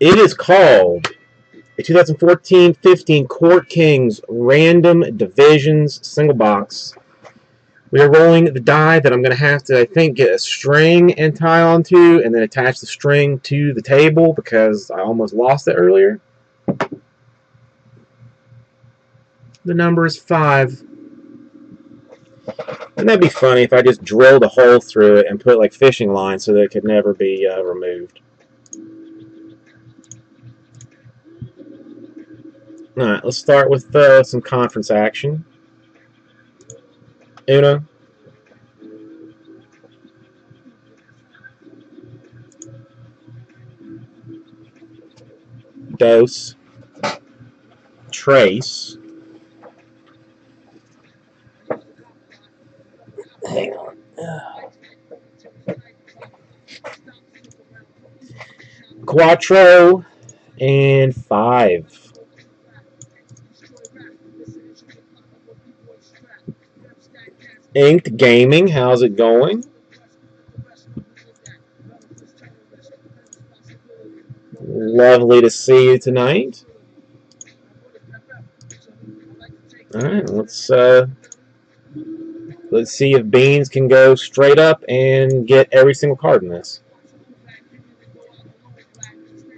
It is called a 2014-15 Court Kings Random Divisions Single Box. We are rolling the die that I'm going to have to, I think, get a string and tie onto, and then attach the string to the table because I almost lost it earlier. The number is 5. And that'd be funny if I just drilled a hole through it and put like fishing lines so that it could never be removed. Alright, let's start with some conference action. Uno. Dos. Trace. Hang on. Quattro and 5. Inked Gaming, how's it going? Lovely to see you tonight. Alright, let's see if Beans can go straight up and get every single card in this.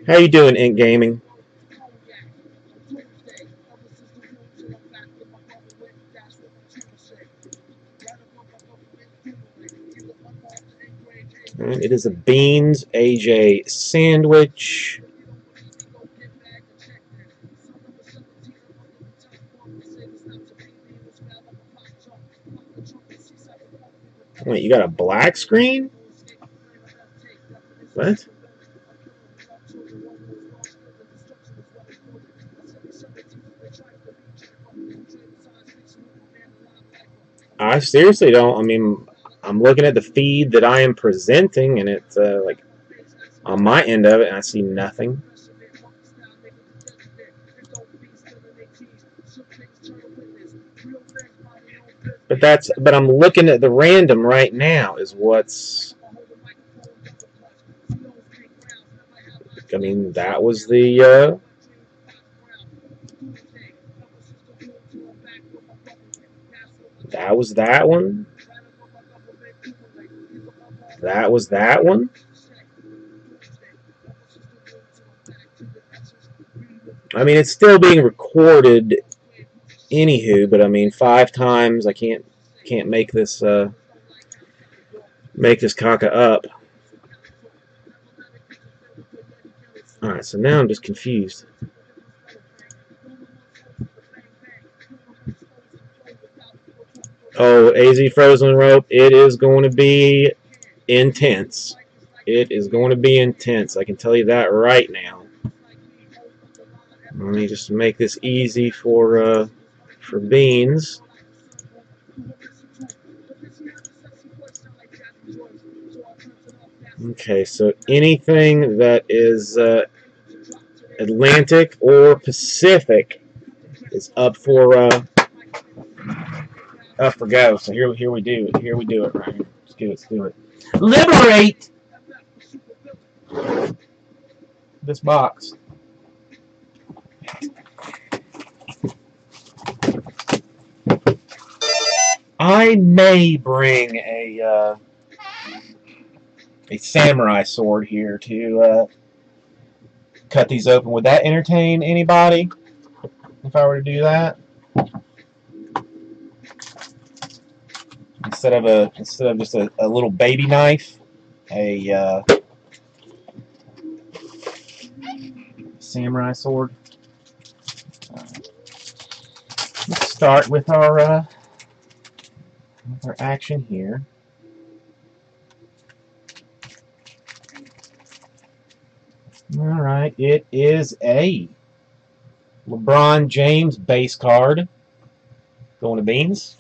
How you doing, Inked Gaming? It is a Beans AJ sandwich. Wait, you got a black screen? What? I seriously don't. I mean, I'm looking at the feed that I am presenting, and it's like on my end of it, and I see nothing. But that's. But I'm looking at the random right now. Is what's. I mean, that was the. That was that one. That was that one. I mean, it's still being recorded, anywho. But I mean, 5 times. I can't make this caca up. All right, so now I'm just confused. Oh, AZ Frozen Rope. It is going to be. Intense. It is going to be intense. I can tell you that right now. Let me just make this easy for Beans. Okay, so anything that is Atlantic or Pacific is up for go. So here we do it. Here we do it right here. Let's do it. Let's do it. Liberate this box. I may bring a samurai sword here to cut these open. Would that entertain anybody if I were to do that? Instead of just a little baby knife, a samurai sword. Let's start with our action here. All right, it is a LeBron James base card. Going to Beans.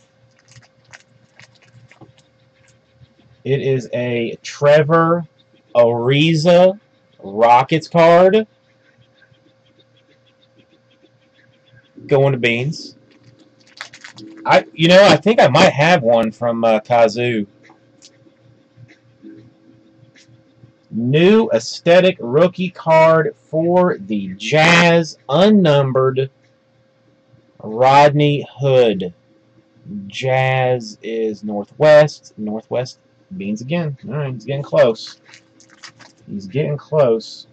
It is a Trevor Ariza Rockets card. Going to Beans. I think I might have one from Kazoo. New aesthetic rookie card for the Jazz, unnumbered, Rodney Hood. Jazz is Northwest. Northwest beans again. All right, he's getting close. He's getting close.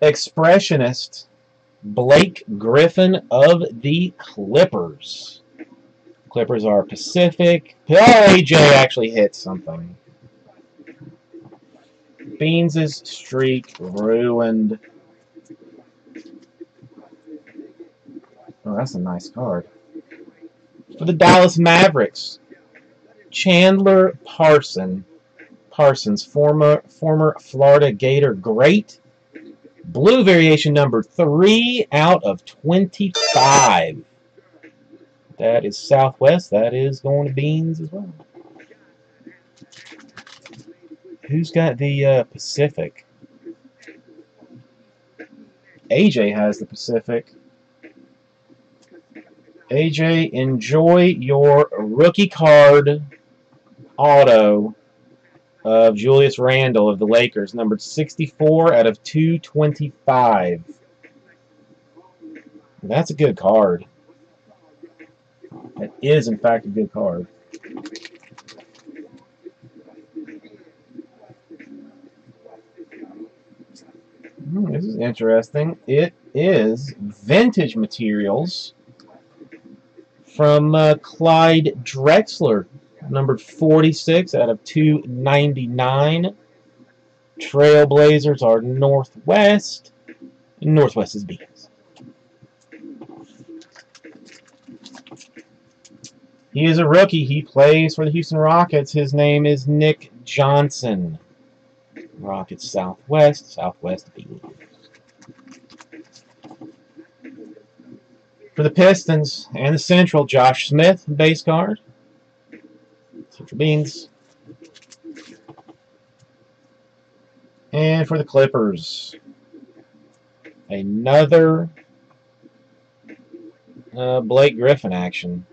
Expressionist, Blake Griffin of the Clippers. Clippers are Pacific. Oh, AJ actually hit something. Beans' streak ruined. Oh, that's a nice card. For the Dallas Mavericks, Chandler Parsons, former Florida Gator great. Blue variation number 3 out of 25. That is Southwest. That is going to Beans as well. Who's got the Pacific? AJ has the Pacific. AJ, enjoy your rookie card auto of Julius Randle of the Lakers, numbered 64 out of 225. That's a good card. That is, in fact, a good card. This is interesting. It is vintage materials from Clyde Drexler, numbered 46 out of 299. Trailblazers are Northwest. Northwest is Beans. He is a rookie. He plays for the Houston Rockets. His name is Nick Johnson. Rockets Southwest. Southwest Beans. For the Pistons and the Central, Josh Smith, base card. Central Beans. And for the Clippers, another Blake Griffin action.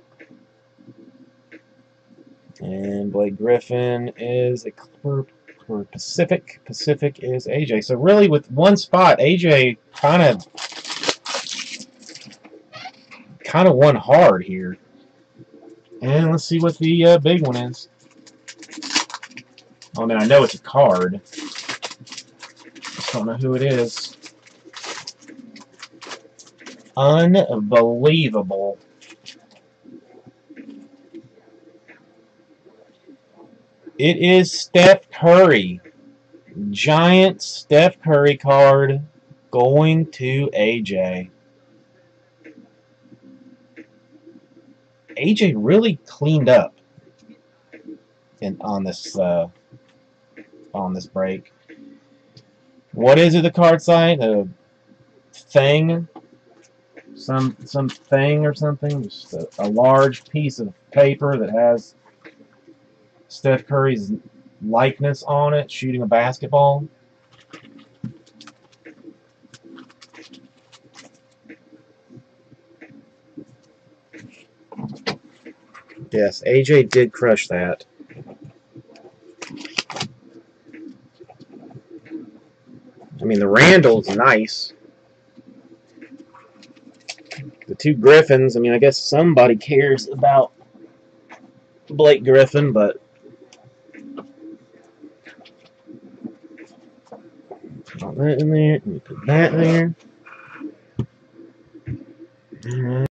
And Blake Griffin is a Clipper for Pacific. Pacific is AJ. So really with one spot, AJ kind of won hard here. And let's see what the big one is. Oh, man, I know it's a card. I don't know who it is. Unbelievable. It is Steph Curry. Giant Steph Curry card going to AJ. AJ really cleaned up on this break. What is it? The card side, a thing, some thing or something. Just a large piece of paper that has Steph Curry's likeness on it, shooting a basketball. Yes, AJ did crush that. I mean, the Randall's nice. The two Griffins, I mean, I guess somebody cares about Blake Griffin, but put that in there, and put that there.